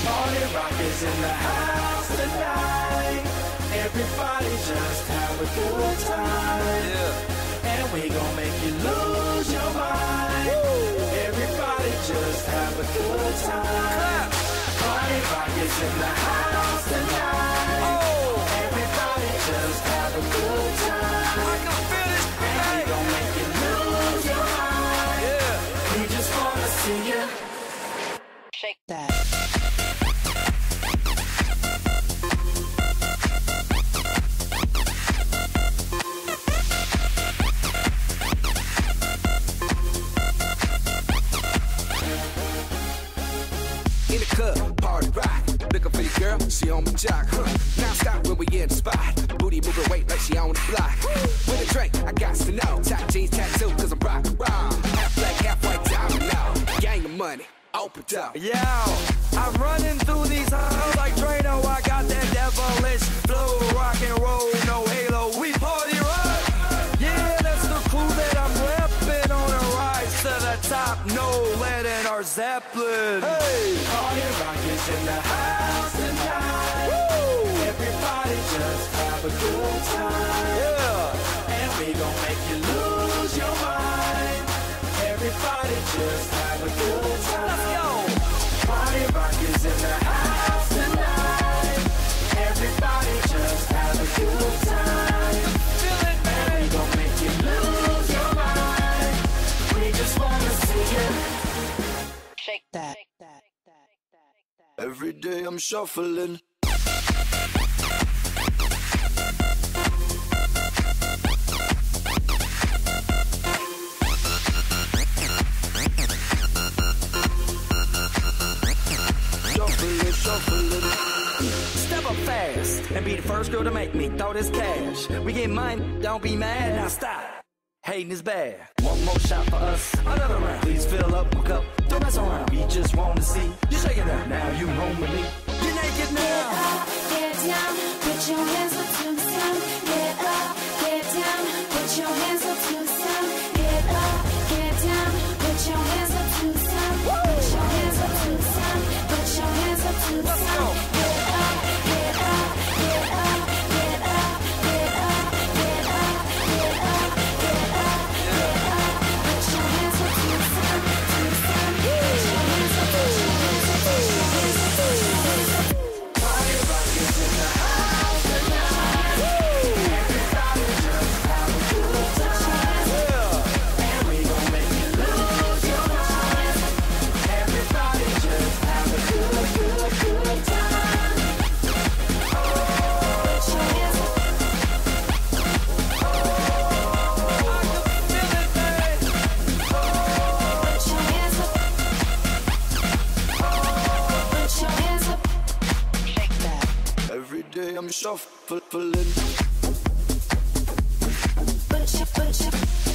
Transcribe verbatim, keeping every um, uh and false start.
Party Rock is in the house tonight. Everybody just have a good time. Yeah. And we gon' make you lose your mind. Woo. Everybody just have a good time. Clap. Party Rock is in the house tonight. Oh. Everybody just have a good time. I can feel this and we gon' make you lose your mind. Yeah. We just wanna see you shake that. Party rock, looking for your girl, she on my jock. Huh? Now stop when we in the spot. Booty moving weight like she on the block. Woo! With a drink, I got to know. Top jeans tattoo, cause I'm rock and roll. Half black, half white, diamond now. Gang of money, open up. Yo, I'm running through these halls like Drano. I got that devilish flow, rock and roll, no halo. We party rock. Yeah, that's the crew that I'm repping on a rise to the top. No lead in our Zeppelin. Hey. Party rock is in the house tonight. Woo! Everybody just have a good time. Yeah. And we gon' make you lose your mind. Everybody just have a good time. Let's go. Party rock is in the house tonight. Everybody just have a good time. Feel it, baby. And we gon' make you lose your mind. We just wanna see you shake that. Every day I'm shuffling. Shuffling, shuffling. Step up fast and be the first girl to make me throw this cash. We get mine, don't be mad, now stop. Hating is bad. One more shot for us, another round. Please fill up my cup, don't mess around. We just wanna see you shake it up. Now you home with me. You're naked now. Get up, get down, put your hands up to the sun. Get up, get down, put your hands up to the sun. Get up, get down, put your hands up to the sun. Put your hands up to the sun. Put your hands up to the sun. Get up, get up, get up, get up, get up, get up, get up. I'm shuffling. Put your, put your.